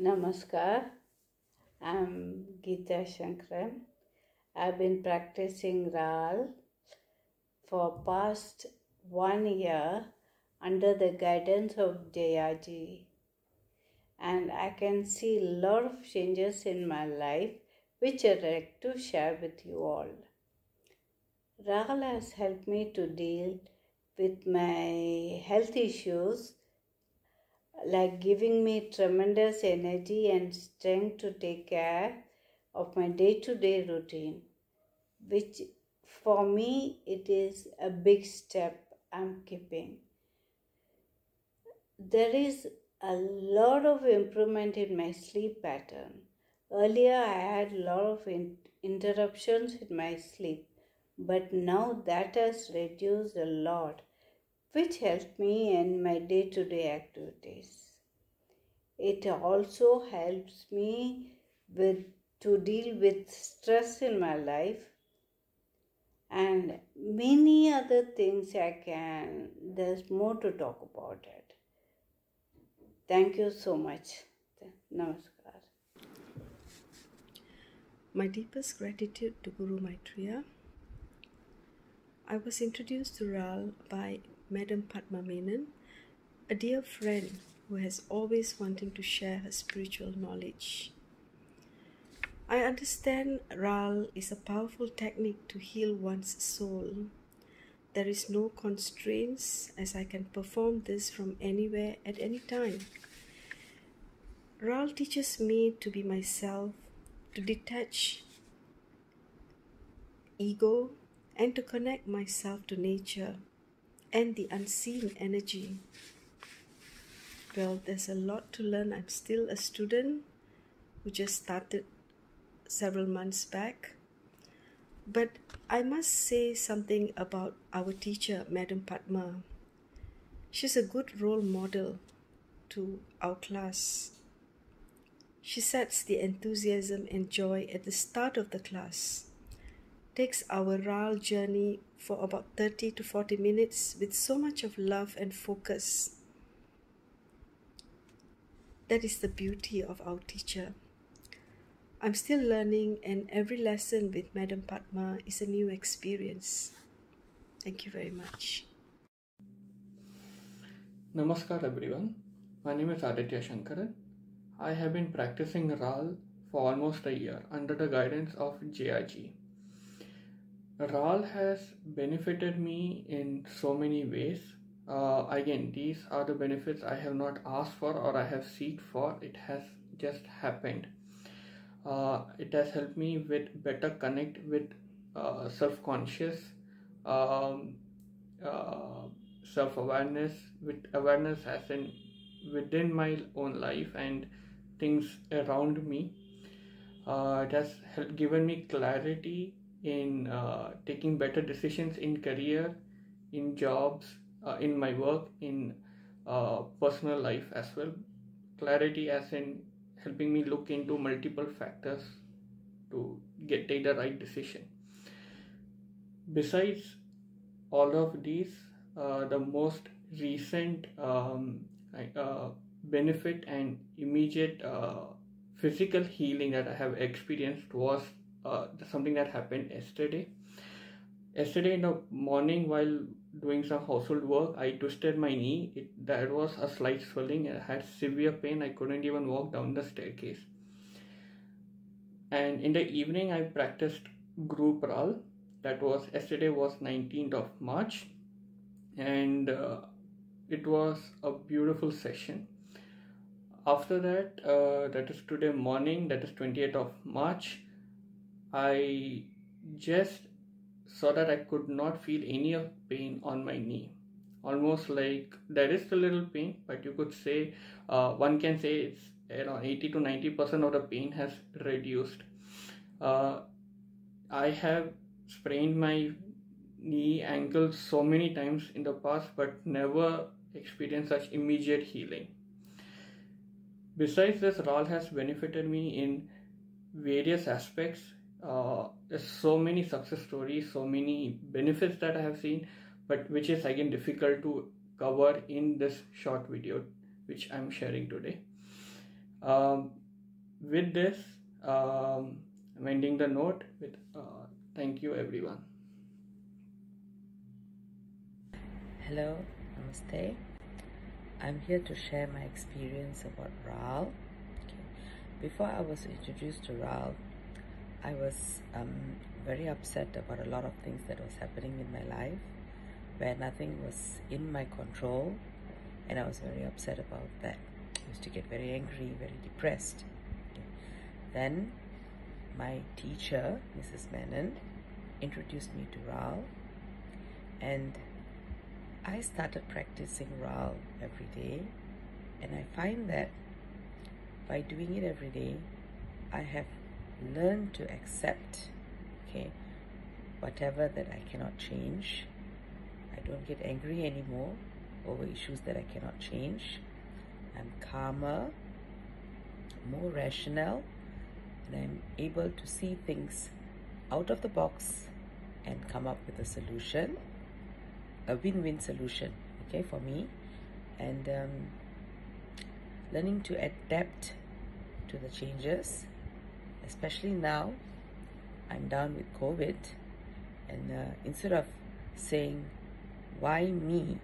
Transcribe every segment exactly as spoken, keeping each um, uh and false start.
Namaskar, I'm Geeta Shankaran. I've been practicing Raal for past one year under the guidance of J R G, and I can see a lot of changes in my life which I'd like to share with you all. Raal has helped me to deal with my health issues, like giving me tremendous energy and strength to take care of my day-to-day routine, which for me it is a big step I'm keeping. There is a lot of improvement in my sleep pattern. Earlier I had a lot of in- interruptions in my sleep, but now that has reduced a lot, which helped me in my day-to-day activities. It also helps me with, to deal with stress in my life and many other things I can. There's more to talk about it. Thank you so much. Namaskar. My deepest gratitude to Guru Maitreya. I was introduced to Raal by Madam Padma Menon, a dear friend who has always wanted to share her spiritual knowledge. I understand Raal is a powerful technique to heal one's soul. There is no constraints, as I can perform this from anywhere at any time. Raal teaches me to be myself, to detach ego, and to connect myself to nature and the unseen energy. Well, there's a lot to learn. I'm still a student who just started several months back. But I must say something about our teacher, Madam Padma. She's a good role model to our class. She sets the enthusiasm and joy at the start of the class. Takes our Raal journey for about thirty to forty minutes with so much of love and focus. That is the beauty of our teacher. I'm still learning, and every lesson with Madam Padma is a new experience. Thank you very much. Namaskar everyone. My name is Aditya Shankaran. I have been practicing Raal for almost a year under the guidance of J I G. Raal has benefited me in so many ways. Uh, again, these are the benefits I have not asked for or I have sought for. It has just happened. Uh, it has helped me with better connect with uh, self-conscious, um, uh, self-awareness, with awareness as in within my own life and things around me. Uh, it has helped, given me clarity in uh, taking better decisions in career, in jobs, uh, in my work, in uh, personal life as well. Clarity as in helping me look into multiple factors to get take the right decision. Besides all of these, uh, the most recent um, uh, benefit and immediate uh, physical healing that I have experienced was Uh, something that happened yesterday. Yesterday in the morning, while doing some household work, I twisted my knee. It, that was a slight swelling. I had severe pain. I couldn't even walk down the staircase. And in the evening, I practiced group Raal. That was yesterday was nineteenth of March, and uh, it was a beautiful session. After that, uh, that is today morning. That is twentieth of March. I just saw that I could not feel any of pain on my knee. Almost like there is a little pain, but you could say, uh, one can say it's around eighty to ninety percent of the pain has reduced. Uh, I have sprained my knee, ankle so many times in the past, but never experienced such immediate healing. Besides this, Raal has benefited me in various aspects. Uh, there's so many success stories, so many benefits that I have seen, but which is again difficult to cover in this short video which I'm sharing today. Um, with this, um, I'm ending the note with uh, thank you everyone. Hello, namaste. I'm here to share my experience about Raal. Okay. Before I was introduced to Raal, I was um, very upset about a lot of things that was happening in my life where nothing was in my control, and I was very upset about that. I used to get very angry, very depressed. Okay. Then my teacher, Missus Menon, introduced me to Raal, and I started practicing Raal every day, and I find that by doing it every day, I have learned to accept, okay, whatever that I cannot change. I don't get angry anymore over issues that I cannot change. I'm calmer, more rational, and I'm able to see things out of the box and come up with a solution, a win-win solution, okay, for me. And um, learning to adapt to the changes, especially now I'm down with COVID, and uh, instead of saying why me,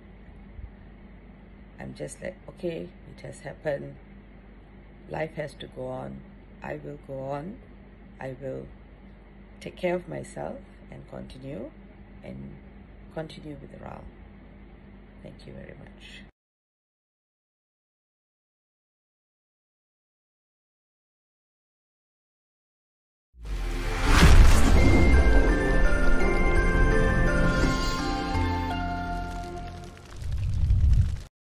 I'm just like, okay, it has happened, life has to go on, I will go on, I will take care of myself and continue and continue with Raal. Thank you very much.